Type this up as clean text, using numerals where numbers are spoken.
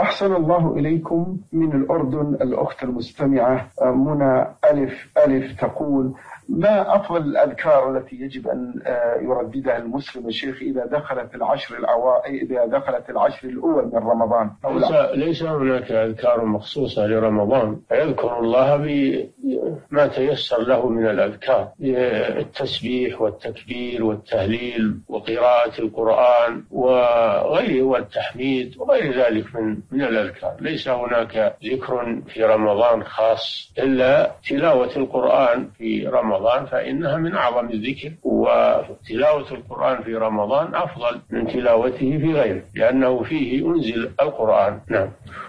أحسن الله إليكم. من الأردن الأخت المستمعة منى ألف تقول: ما أفضل الأذكار التي يجب أن يرددها المسلم الشيخ إذا دخلت العشر الأول من رمضان؟ ليس هناك أذكار مخصوصة لرمضان، يذكر الله بما تيسر له من الأذكار، التسبيح والتكبير والتهليل وقراءة القرآن وغيره والتحميد وغير ذلك من الأذكار. ليس هناك ذكر في رمضان خاص، إلا تلاوة القرآن في رمضان فإنها من أعظم الذكر، وتلاوة القرآن في رمضان أفضل من تلاوته في غيره، لأنه فيه أنزل القرآن. نعم.